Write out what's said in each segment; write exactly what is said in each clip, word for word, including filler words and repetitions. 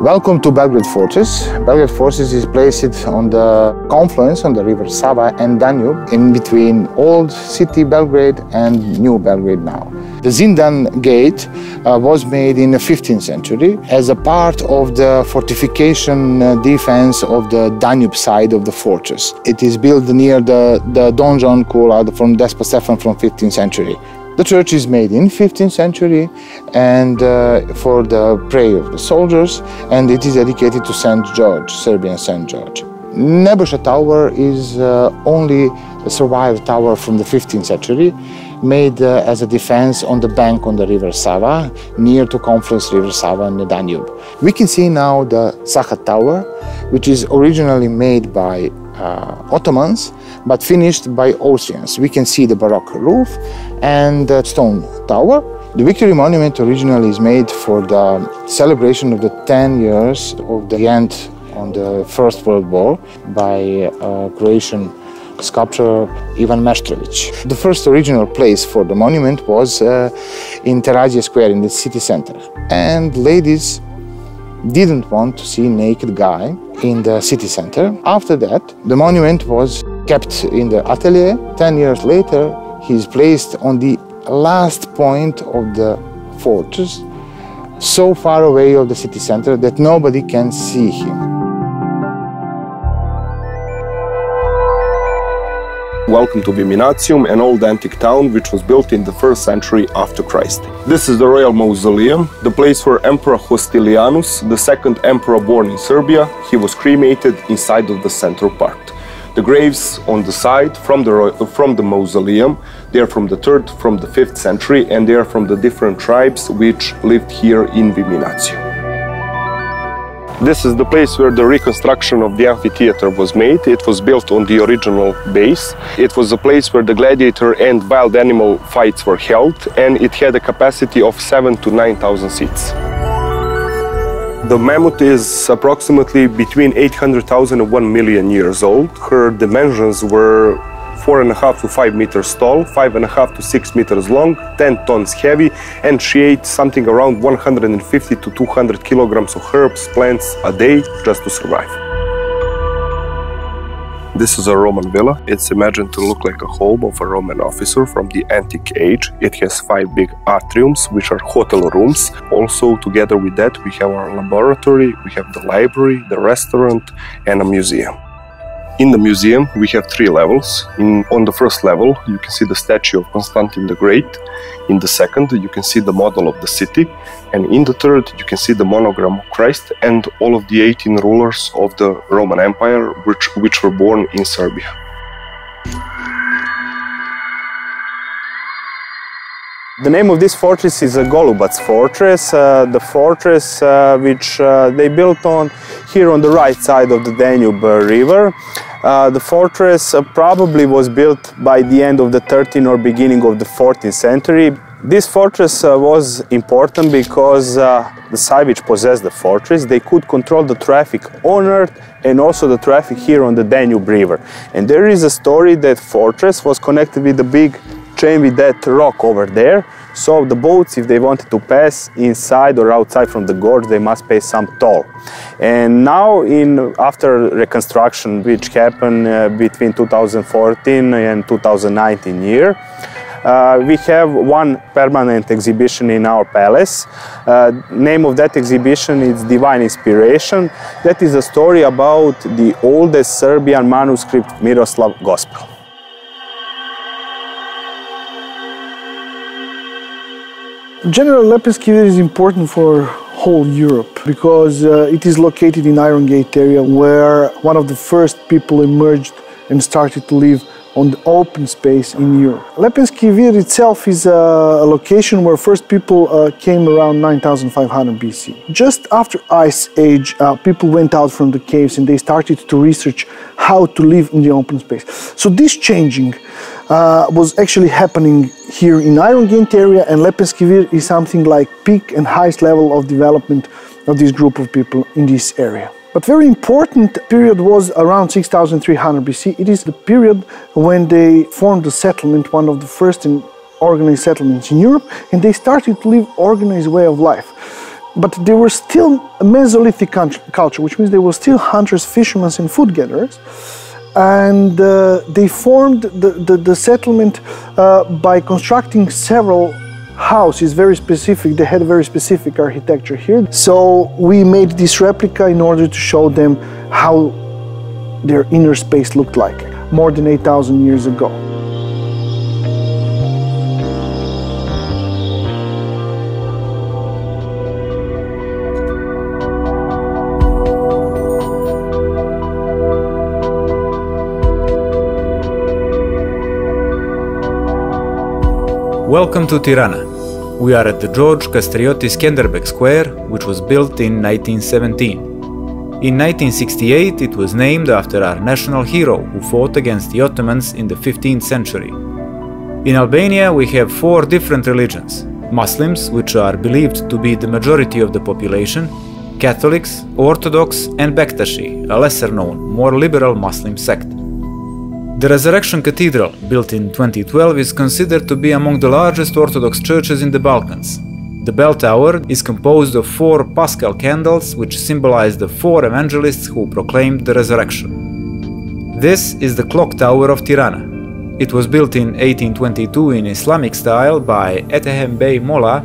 Welcome to Belgrade Fortress. Belgrade Fortress is placed on the confluence on the river Sava and Danube, in between old city Belgrade and new Belgrade now. The Zindan Gate uh, was made in the fifteenth century as a part of the fortification uh, defense of the Danube side of the fortress. It is built near the, the Donjon Kulad from Despot Stefan from fifteenth century. The church is made in fifteenth century and uh, for the prayer of the soldiers, and it is dedicated to Saint George, Serbian Saint George. Nebosha tower is uh, only a survived tower from the fifteenth century, made uh, as a defense on the bank on the river Sava, near to confluence river Sava and the Danube. We can see now the Saha tower, which is originally made by Uh, Ottomans, but finished by Austrians. We can see the Baroque roof and the stone tower. The Victory Monument originally is made for the celebration of the ten years of the end on the First World War by uh, Croatian sculptor Ivan Mestrović. The first original place for the monument was uh, in Terazije Square in the city center, and ladies didn't want to see naked guy in the city center. After that, the monument was kept in the atelier. Ten years later, he is placed on the last point of the fortress, so far away of the city center that nobody can see him. Welcome to Viminacium, an old antique town which was built in the first century after Christ. This is the royal mausoleum, the place where Emperor Hostilianus, the second emperor born in Serbia, he was cremated inside of the central part. The graves on the side from the, from the mausoleum, they are from the third, from the fifth century, and they are from the different tribes which lived here in Viminacium. This is the place where the reconstruction of the amphitheater was made. It was built on the original base. It was a place where the gladiator and wild animal fights were held, and it had a capacity of seven to nine thousand seats. The mammoth is approximately between eight hundred thousand and one million years old. Her dimensions were four and a half to five meters tall, five and a half to six meters long, ten tons heavy, and she ate something around one hundred fifty to two hundred kilograms of herbs, plants a day just to survive. This is a Roman villa. It's imagined to look like a home of a Roman officer from the antique age. It has five big atriums, which are hotel rooms. Also, together with that, we have our laboratory, we have the library, the restaurant, and a museum. In the museum, we have three levels. In, on the first level, you can see the statue of Constantine the Great. In the second, you can see the model of the city. And in the third, you can see the monogram of Christ and all of the eighteen rulers of the Roman Empire, which, which were born in Serbia. The name of this fortress is a Golubac Fortress, uh, the fortress uh, which uh, they built on here on the right side of the Danube uh, River. Uh, the fortress uh, probably was built by the end of the thirteenth or beginning of the fourteenth century. This fortress uh, was important because uh, the Savage possessed the fortress. They could control the traffic on earth and also the traffic here on the Danube River. And there is a story that fortress was connected with the big chain with that rock over there, so the boats, if they wanted to pass inside or outside from the gorge, they must pay some toll. And now, in after reconstruction, which happened uh, between two thousand fourteen and two thousand nineteen year, Uh, we have one permanent exhibition in our palace. Uh, name of that exhibition is Divine Inspiration. That is a story about the oldest Serbian manuscript, Miroslav Gospel. General Lepenski Vir is important for whole Europe because uh, it is located in Iron Gate area, where one of the first people emerged and started to live on the open space in Europe. Lepenski Vir itself is a location where first people uh, came around nine thousand five hundred B C. Just after Ice Age, uh, people went out from the caves and they started to research how to live in the open space. So this changing uh, was actually happening here in Iron Gate area, and Lepenski Vir is something like peak and highest level of development of this group of people in this area. But very important period was around six thousand three hundred B C. It is the period when they formed the settlement, one of the first organized settlements in Europe, and they started to live organized way of life. But they were still a Mesolithic culture, which means they were still hunters, fishermen, and food gatherers. And uh, they formed the, the, the settlement uh, by constructing several houses, very specific. They had very specific architecture here. So we made this replica in order to show them how their inner space looked like more than eight thousand years ago. Welcome to Tirana. We are at the George Kastrioti Skanderbeg Square, which was built in nineteen seventeen. In nineteen sixty-eight, it was named after our national hero who fought against the Ottomans in the fifteenth century. In Albania, we have four different religions: Muslims, which are believed to be the majority of the population, Catholics, Orthodox, and Bektashi, a lesser-known, more liberal Muslim sect. The Resurrection Cathedral, built in twenty twelve, is considered to be among the largest Orthodox churches in the Balkans. The bell tower is composed of four Paschal candles, which symbolize the four evangelists who proclaimed the resurrection. This is the clock tower of Tirana. It was built in eighteen twenty-two in Islamic style by Etahem Bey Molla,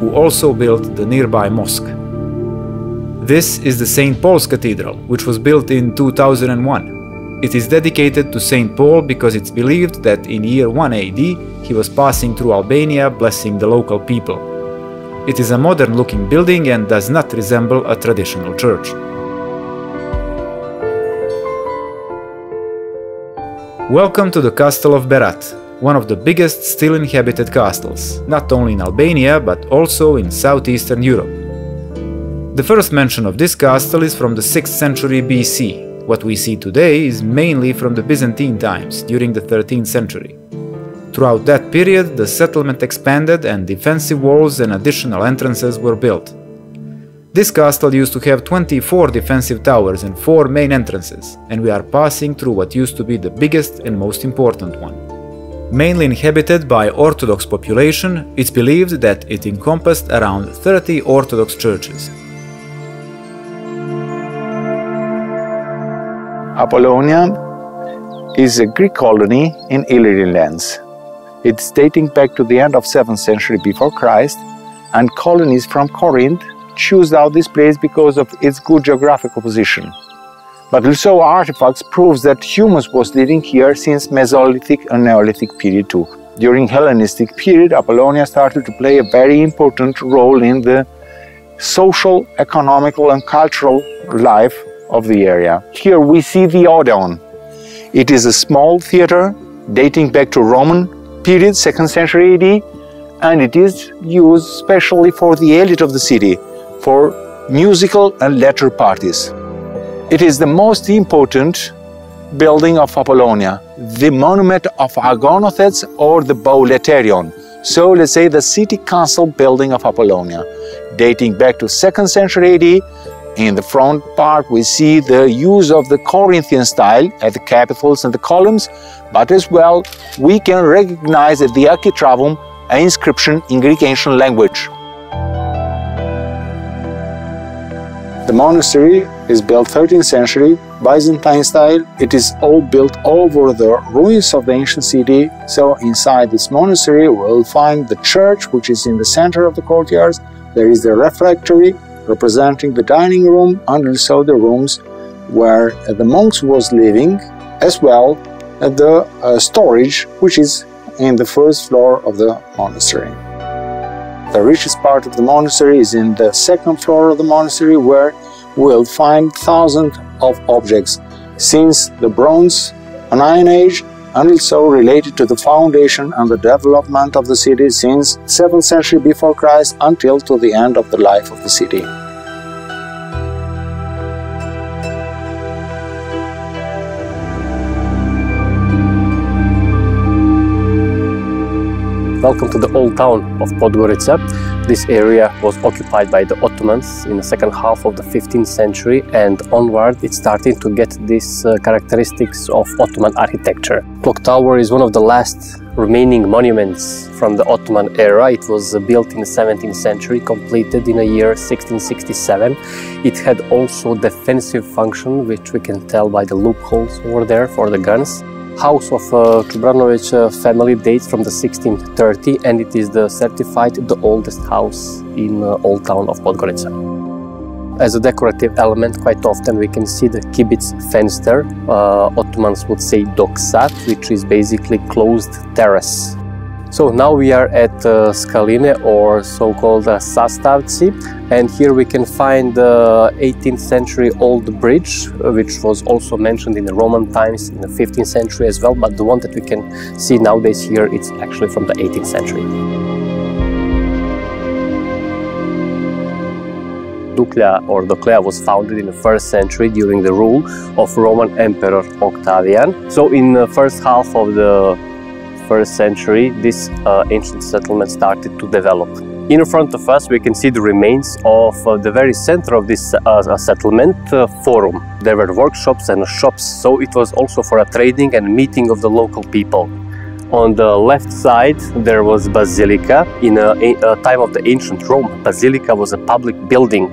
who also built the nearby mosque. This is the Saint Paul's Cathedral, which was built in two thousand one. It is dedicated to Saint Paul because it's believed that in year one A D he was passing through Albania blessing the local people. It is a modern looking building and does not resemble a traditional church. Welcome to the castle of Berat, one of the biggest still inhabited castles, not only in Albania but also in southeastern Europe. The first mention of this castle is from the sixth century B C. What we see today is mainly from the Byzantine times, during the thirteenth century. Throughout that period, the settlement expanded and defensive walls and additional entrances were built. This castle used to have twenty-four defensive towers and four main entrances, and we are passing through what used to be the biggest and most important one. Mainly inhabited by Orthodox population, it's believed that it encompassed around thirty Orthodox churches. Apollonia is a Greek colony in Illyrian lands. It's dating back to the end of seventh century before Christ, and colonies from Corinth chose out this place because of its good geographical position. But also artifacts proves that humans was living here since Mesolithic and Neolithic period too. During Hellenistic period, Apollonia started to play a very important role in the social, economical and cultural life of the area. Here we see the Odeon. It is a small theater dating back to Roman period, second century A D, and it is used especially for the elite of the city, for musical and letter parties. It is the most important building of Apollonia, the monument of Agonothets or the Bauleterion. So let's say the city council building of Apollonia, dating back to second century A D. In the front part, we see the use of the Corinthian style at the capitals and the columns, but as well, we can recognize at the architravum an inscription in Greek ancient language. The monastery is built thirteenth century, Byzantine style. It is all built over the ruins of the ancient city. So inside this monastery, we'll find the church, which is in the center of the courtyards. There is the refectory, representing the dining room, and also the rooms where the monks was living, as well as the uh, storage, which is in the first floor of the monastery. The richest part of the monastery is in the second floor of the monastery, where we'll find thousands of objects since the Bronze and Iron Age, and also related to the foundation and the development of the city since seventh century before Christ until to the end of the life of the city. Welcome to the old town of Podgorica. This area was occupied by the Ottomans in the second half of the fifteenth century, and onward it started to get these uh, characteristics of Ottoman architecture. Clock tower is one of the last remaining monuments from the Ottoman era. It was built in the seventeenth century, completed in the year sixteen sixty-seven. It had also defensive function, which we can tell by the loopholes over there for the guns. House of uh, Čubranović uh, family dates from the sixteen thirty, and it is the certified the oldest house in uh, old town of Podgorica. As a decorative element, quite often we can see the kibitz fence there. Uh, Ottomans would say doksat, which is basically closed terrace. So now we are at uh, Skaline, or so-called uh, Sastavci, and here we can find the eighteenth century old bridge, which was also mentioned in the Roman times, in the fifteenth century as well, but the one that we can see nowadays here, it's actually from the eighteenth century. Doclea or Doclea was founded in the first century during the rule of Roman Emperor Octavian. So in the first half of the first century, this uh, ancient settlement started to develop. In front of us we can see the remains of uh, the very center of this uh, settlement, uh, forum. There were workshops and shops, so it was also for a trading and meeting of the local people. On the left side there was Basilica. In a, a time of the ancient Rome, Basilica was a public building,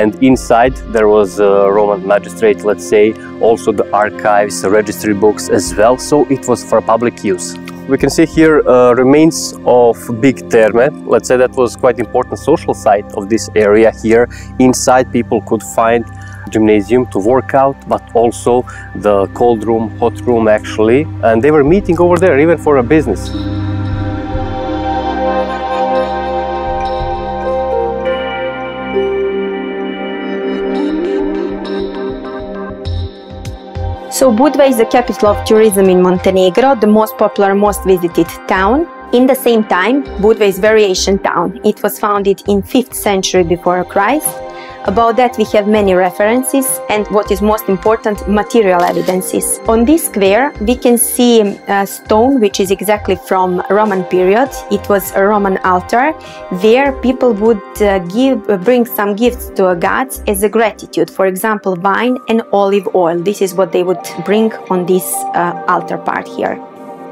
and inside there was a Roman magistrate, let's say, also the archives, registry books as well, so it was for public use. We can see here uh, remains of big terme. Let's say that was quite important social site of this area here. Inside people could find gymnasium to work out, but also the cold room, hot room actually, and they were meeting over there even for a business. So Budva is the capital of tourism in Montenegro, the most popular, most visited town. In the same time, Budva is very ancient town. It was founded in fifth century before Christ. About that we have many references and, what is most important, material evidences. On this square we can see a stone which is exactly from Roman period. It was a Roman altar where people would uh, give, uh, bring some gifts to a god as a gratitude, for example wine and olive oil. This is what they would bring on this uh, altar part here.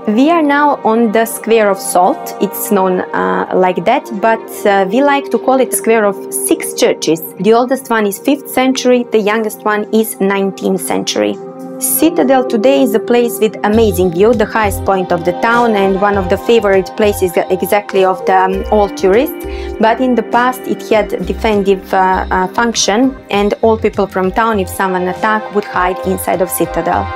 We are now on the Square of Salt. It's known uh, like that, but uh, we like to call it Square of Six Churches. The oldest one is fifth century, the youngest one is nineteenth century. Citadel today is a place with amazing view, the highest point of the town and one of the favorite places exactly of the um, all tourists, but in the past it had defensive uh, uh, function, and all people from town, if someone attacked, would hide inside of Citadel.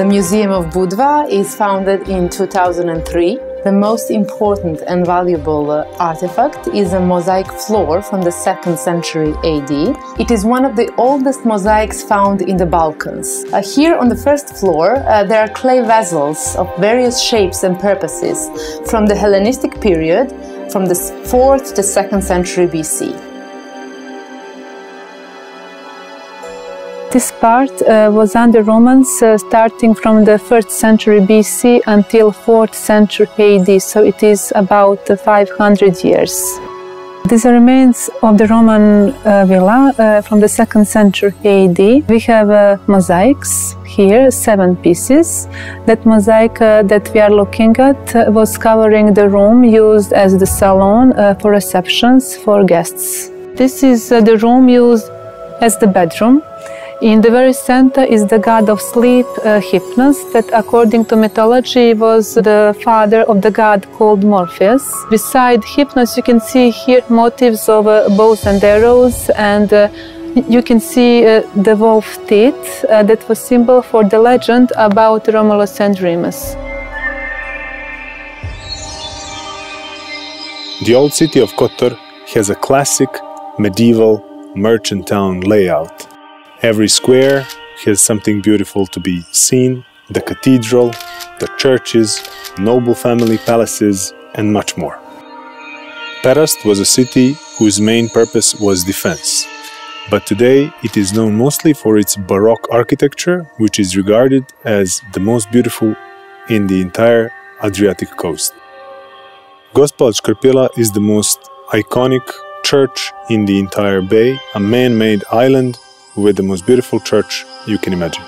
The Museum of Budva is founded in two thousand three. The most important and valuable uh, artifact is a mosaic floor from the second century A D. It is one of the oldest mosaics found in the Balkans. Uh, here on the first floor uh, there are clay vessels of various shapes and purposes from the Hellenistic period, from the fourth to second century B C. This part uh, was under Romans uh, starting from the first century B C until fourth century A D, so it is about uh, five hundred years. These are remains of the Roman uh, villa uh, from the second century A D. We have uh, mosaics here, seven pieces. That mosaic uh, that we are looking at uh, was covering the room used as the salon uh, for receptions for guests. This is uh, the room used as the bedroom. In the very center is the god of sleep, uh, Hypnos, that according to mythology was the father of the god called Morpheus. Beside Hypnos you can see here motifs of uh, bows and arrows, and uh, you can see uh, the wolf teeth uh, that was symbol for the legend about Romulus and Remus. The old city of Kotor has a classic medieval merchant town layout. Every square has something beautiful to be seen: the cathedral, the churches, noble family palaces, and much more. Perast was a city whose main purpose was defense, but today it is known mostly for its Baroque architecture, which is regarded as the most beautiful in the entire Adriatic coast. Gospel Škrpila is the most iconic church in the entire bay, a man-made island with the most beautiful church you can imagine.